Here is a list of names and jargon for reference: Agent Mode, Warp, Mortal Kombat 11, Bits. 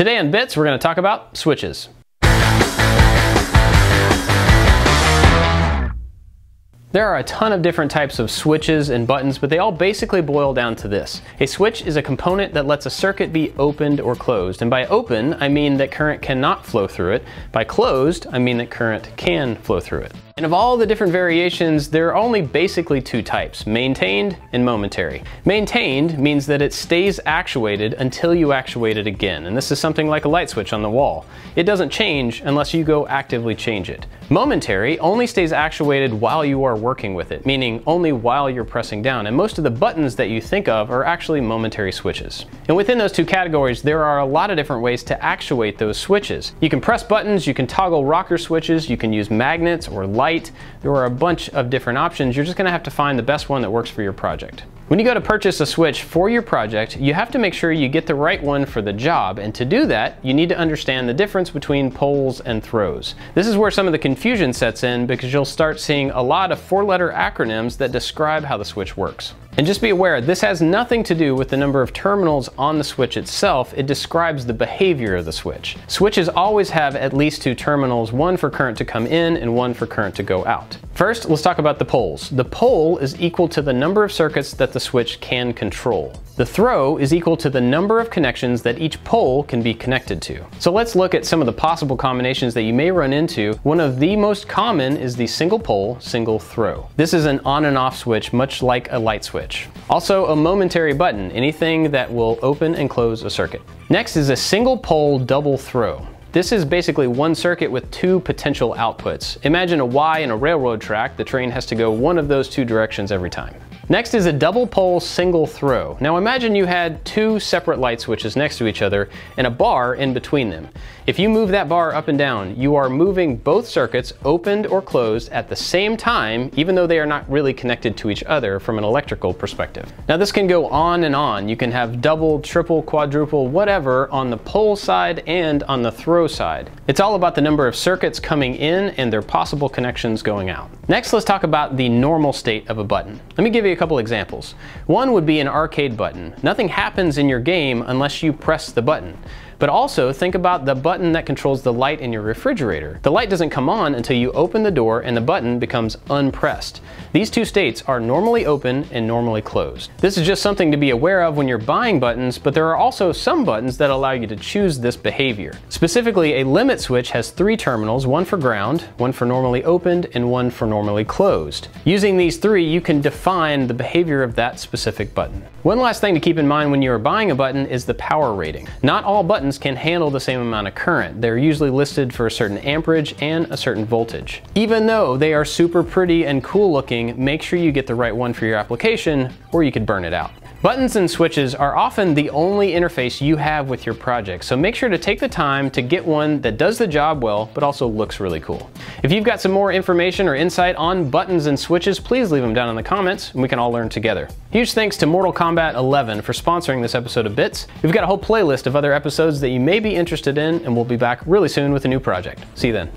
Today in Bits, we're going to talk about switches. There are a ton of different types of switches and buttons, but they all basically boil down to this. A switch is a component that lets a circuit be opened or closed. And by open, I mean that current cannot flow through it. By closed, I mean that current can flow through it. And of all the different variations, there are only basically two types, maintained and momentary. Maintained means that it stays actuated until you actuate it again, and this is something like a light switch on the wall. It doesn't change unless you go actively change it. Momentary only stays actuated while you are working with it, meaning only while you're pressing down, and most of the buttons that you think of are actually momentary switches. And within those two categories, there are a lot of different ways to actuate those switches. You can press buttons, you can toggle rocker switches, you can use magnets or light. There are a bunch of different options. You're just going to have to find the best one that works for your project. When you go to purchase a switch for your project, you have to make sure you get the right one for the job, and to do that, you need to understand the difference between pulls and throws. This is where some of the confusion sets in because you'll start seeing a lot of four-letter acronyms that describe how the switch works. And just be aware, this has nothing to do with the number of terminals on the switch itself. It describes the behavior of the switch. Switches always have at least two terminals, one for current to come in and one for current to go out. First, let's talk about the pulls. The pull is equal to the number of circuits that the switch can control. The throw is equal to the number of connections that each pole can be connected to. So let's look at some of the possible combinations that you may run into. One of the most common is the single pole, single throw. This is an on and off switch, much like a light switch. Also a momentary button, anything that will open and close a circuit. Next is a single pole, double throw. This is basically one circuit with two potential outputs. Imagine a Y and a railroad track. The train has to go one of those two directions every time. Next is a double pole, single throw. Now imagine you had two separate light switches next to each other and a bar in between them. If you move that bar up and down, you are moving both circuits, opened or closed, at the same time, even though they are not really connected to each other from an electrical perspective. Now this can go on and on. You can have double, triple, quadruple, whatever on the pole side and on the throw side. It's all about the number of circuits coming in and their possible connections going out. Next, let's talk about the normal state of a button. Let me give you a couple examples. One would be an arcade button. Nothing happens in your game unless you press the button. But also think about the button that controls the light in your refrigerator. The light doesn't come on until you open the door and the button becomes unpressed. These two states are normally open and normally closed. This is just something to be aware of when you're buying buttons, but there are also some buttons that allow you to choose this behavior. Specifically, a limit switch has three terminals, one for ground, one for normally opened, and one for normally closed. Using these three, you can define the behavior of that specific button. One last thing to keep in mind when you are buying a button is the power rating. Not all buttons can handle the same amount of current. They're usually listed for a certain amperage and a certain voltage. Even though they are super pretty and cool looking, make sure you get the right one for your application or you could burn it out. Buttons and switches are often the only interface you have with your project, so make sure to take the time to get one that does the job well, but also looks really cool. If you've got some more information or insight on buttons and switches, please leave them down in the comments and we can all learn together. Huge thanks to Mortal Kombat 11 for sponsoring this episode of Bits. We've got a whole playlist of other episodes that you may be interested in, and we'll be back really soon with a new project. See you then.